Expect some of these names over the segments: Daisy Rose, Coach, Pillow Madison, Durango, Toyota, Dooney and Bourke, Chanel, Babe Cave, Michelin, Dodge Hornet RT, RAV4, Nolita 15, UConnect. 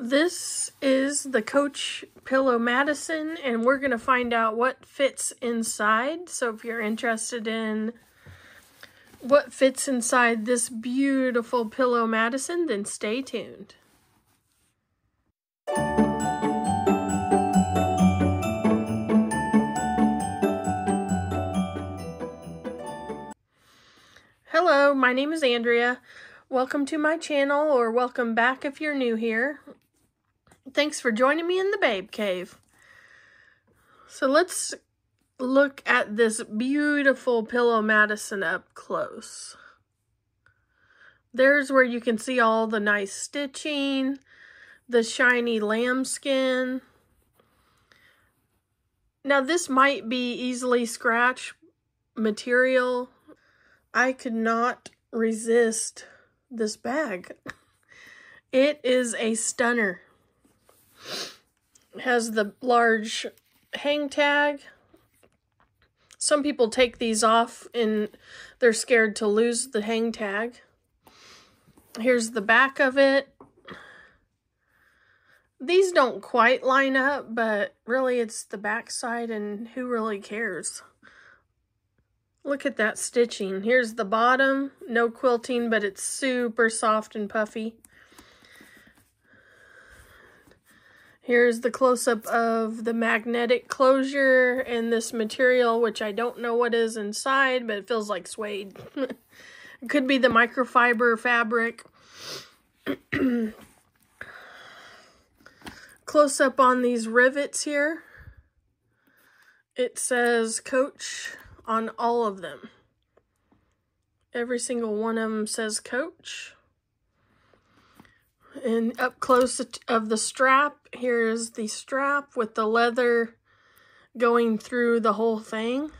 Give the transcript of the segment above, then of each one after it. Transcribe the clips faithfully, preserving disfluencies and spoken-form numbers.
This is the Coach Pillow Madison, and we're going to find out what fits inside. So if you're interested in what fits inside this beautiful Pillow Madison, then stay tuned. Hello, my name is Andrea. Welcome to my channel, or welcome back if you're new here. Thanks for joining me in the Babe Cave. So let's look at this beautiful Pillow Madison up close. There's where you can see all the nice stitching, the shiny lambskin. Now this might be easily scratch material. I could not resist this bag. It is a stunner. It has the large hang tag. Some people take these off and they're scared to lose the hang tag. Here's the back of it. These don't quite line up, but really it's the back side, and who really cares? Look at that stitching. Here's the bottom. No quilting, but it's super soft and puffy. Here's the close-up of the magnetic closure and this material, which I don't know what is inside, but it feels like suede. It could be the microfiber fabric. Close-up on these rivets here. It says Coach on all of them. Every single one of them says Coach. And up close of the strap, here's the strap with the leather going through the whole thing.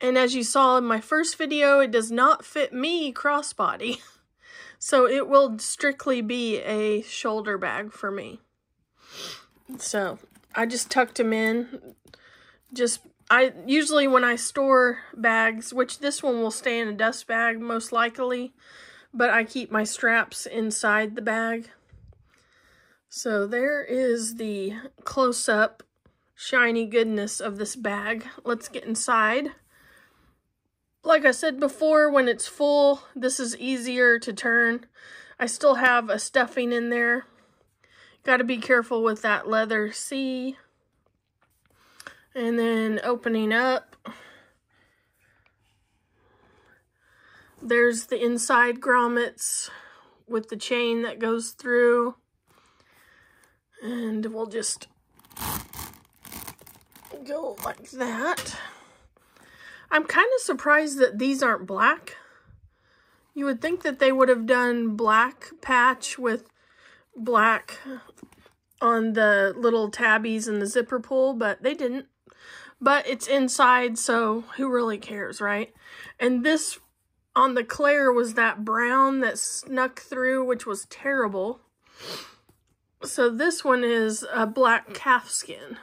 And as you saw in my first video, it does not fit me crossbody. So it will strictly be a shoulder bag for me. So I just tucked them in. Just I usually when I store bags, which this one will stay in a dust bag most likely, but I keep my straps inside the bag. So there is the close-up shiny goodness of this bag. Let's get inside. Like I said before, when it's full, this is easier to turn. I still have a stuffing in there. Got to be careful with that leather C. And then opening up, there's the inside grommets with the chain that goes through. And we'll just go like that. I'm kind of surprised that these aren't black. You would think that they would have done black patch with black on the little tabbies and the zipper pull, but they didn't. But it's inside, so who really cares, right? And this on the Claire was that brown that snuck through, which was terrible. So this one is a black calfskin.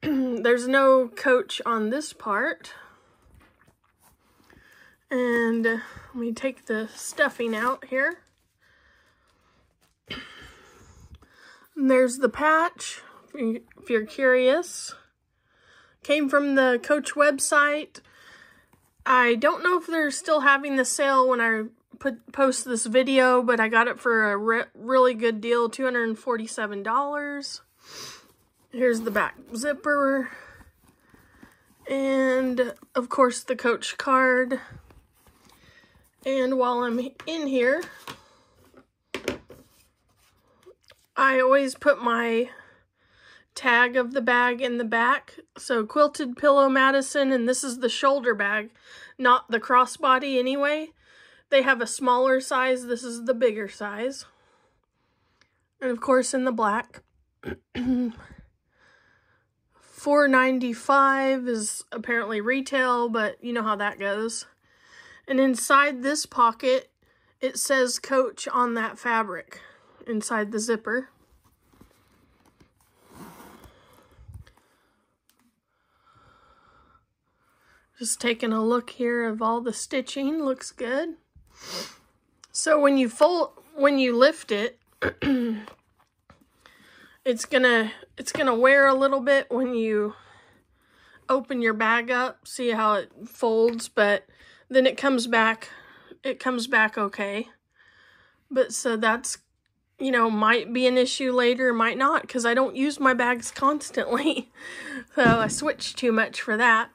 There's no Coach on this part. And uh, let me take the stuffing out here. And there's the patch, if you're curious. Came from the Coach website. I don't know if they're still having the sale when I Put, post this video, but I got it for a re really good deal, two hundred forty-seven dollars. Here's the back zipper. And, of course, the Coach card. And while I'm in here, I always put my tag of the bag in the back. So, Quilted Pillow Madison, and this is the shoulder bag, not the crossbody anyway. They have a smaller size. This is the bigger size. And of course in the black. four ninety-five is apparently retail, but you know how that goes. And inside this pocket, it says Coach on that fabric inside the zipper. Just taking a look here of all the stitching. Looks good. So when you fold, when you lift it, it's gonna it's gonna wear a little bit when you open your bag up. See how it folds, but then it comes back. It comes back okay. But so that's, you know, might be an issue later, might not, because I don't use my bags constantly. So I switch too much for that.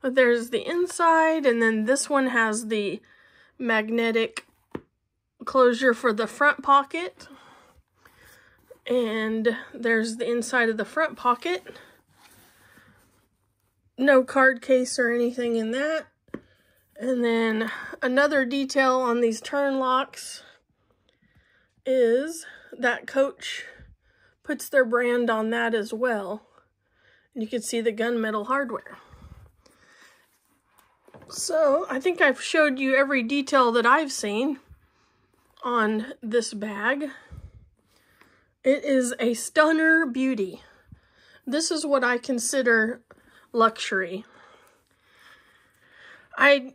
But there's the inside, and then this one has the magnetic closure for the front pocket. And there's the inside of the front pocket. No card case or anything in that. And then another detail on these turn locks is that Coach puts their brand on that as well. And you can see the gunmetal hardware. So I think I've showed you every detail that I've seen on this bag. It is a stunner beauty. This is what I consider luxury. I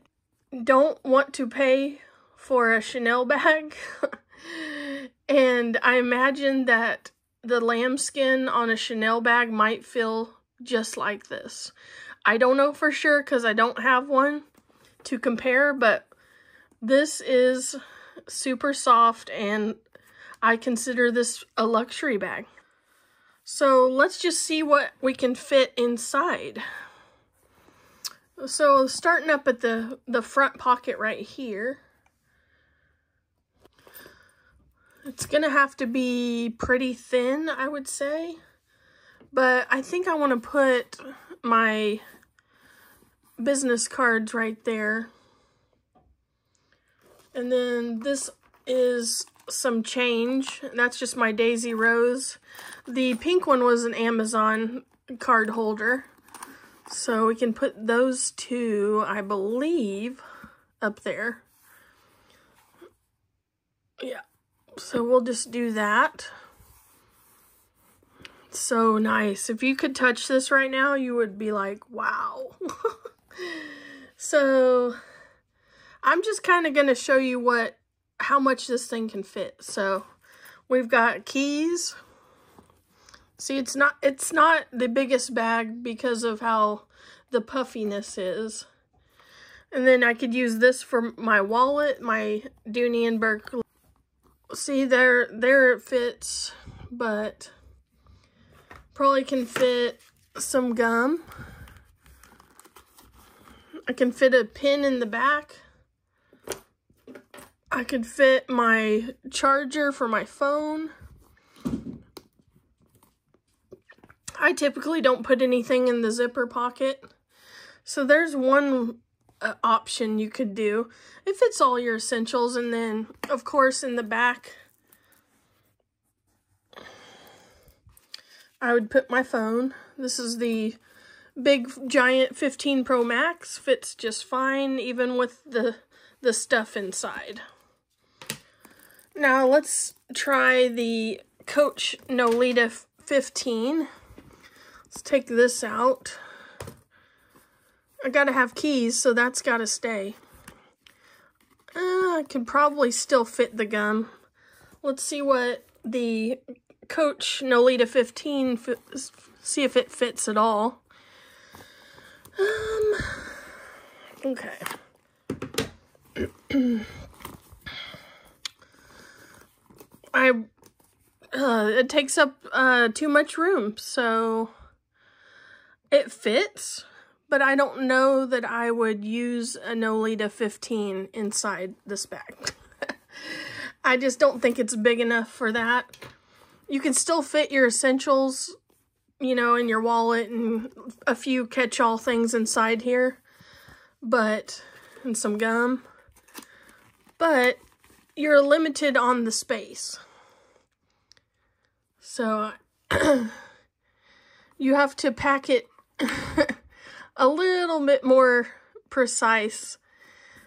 don't want to pay for a Chanel bag. And I imagine that the lambskin on a Chanel bag might feel just like this. I don't know for sure because I don't have one to compare, but this is super soft and I consider this a luxury bag. So let's just see what we can fit inside. So starting up at the, the front pocket right here, it's gonna have to be pretty thin, I would say, but I think I want to put my business cards right there. And then this is some change. That's just my Daisy Rose. The pink one was an Amazon card holder. So we can put those two, I believe, up there. Yeah. So we'll just do that. So nice. If you could touch this right now, you would be like, wow. So I'm just kind of going to show you what, how much this thing can fit. So we've got keys. See, it's not, it's not the biggest bag because of how the puffiness is. And then I could use this for my wallet, my Dooney and Bourke. See, there, there it fits, but probably can fit some gum. I can fit a pin in the back. I could fit my charger for my phone. I typically don't put anything in the zipper pocket. So there's one uh, option you could do. It fits all your essentials. And then, of course, in the back, I would put my phone. This is the big, giant fifteen Pro Max. Fits just fine, even with the, the stuff inside. Now, let's try the Coach Nolita fifteen. Let's take this out. I gotta have keys, so that's gotta stay. Uh, I could probably still fit the gum. Let's see what the Coach Nolita fifteen, see if it fits at all. Um, okay. I, uh, it takes up uh, too much room, so it fits, but I don't know that I would use a Nolita fifteen inside this bag. I just don't think it's big enough for that. You can still fit your essentials, you know, in your wallet and a few catch-all things inside here, but, and some gum, but you're limited on the space. So, you have to pack it a little bit more precise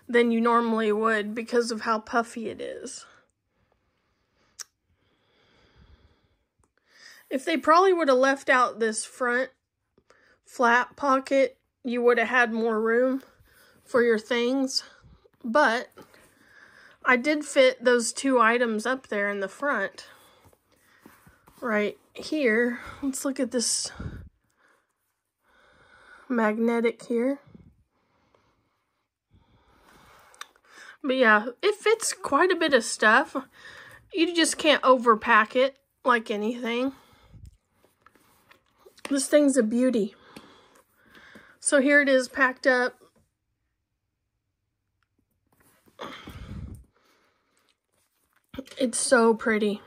than you normally would because of how puffy it is. If they probably would have left out this front flap pocket, you would have had more room for your things. But I did fit those two items up there in the front right here. Let's look at this magnetic here. But yeah, it fits quite a bit of stuff. You just can't overpack it like anything. This thing's a beauty. So here it is packed up. It's so pretty.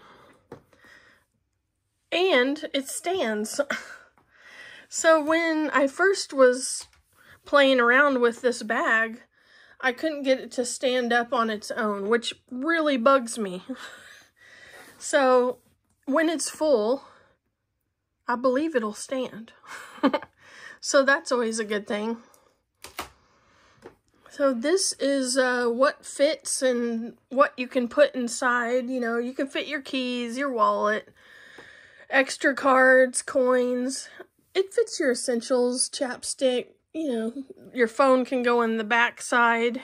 And it stands. So when I first was playing around with this bag, I couldn't get it to stand up on its own, which really bugs me. So when it's full, I believe it'll stand. So that's always a good thing. So this is uh, what fits and what you can put inside. You know, you can fit your keys, your wallet, extra cards, coins. It fits your essentials, chapstick. You know, your phone can go in the back side.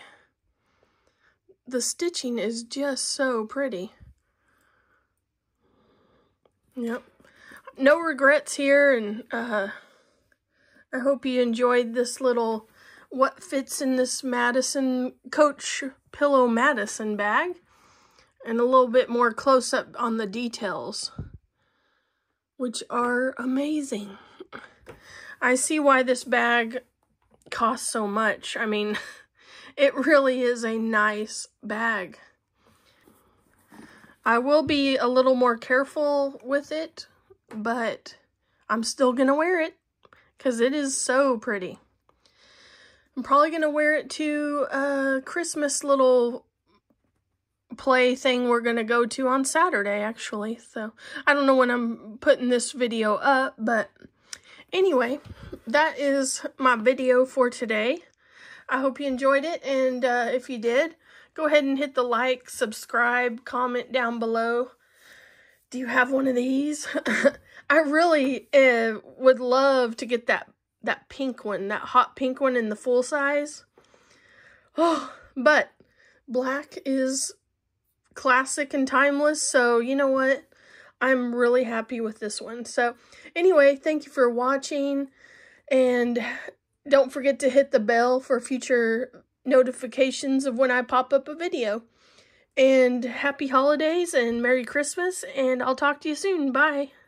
The stitching is just so pretty. Yep. No regrets here, and uh, I hope you enjoyed this little what fits in this Madison Coach Pillow Madison bag, and a little bit more close up on the details, which are amazing. I see why this bag costs so much. I mean, it really is a nice bag. I will be a little more careful with it, but I'm still gonna wear it because it is so pretty. I'm probably going to wear it to a Christmas little play thing we're going to go to on Saturday, actually. So, I don't know when I'm putting this video up, but anyway, that is my video for today. I hope you enjoyed it, and uh, if you did, go ahead and hit the like, subscribe, comment down below. Do you have one of these? I really uh, would love to get that That pink one, that hot pink one in the full size. Oh, but black is classic and timeless, so you know what? I'm really happy with this one. So anyway, thank you for watching, and don't forget to hit the bell for future notifications of when I pop up a video. And happy holidays and Merry Christmas, and I'll talk to you soon. Bye.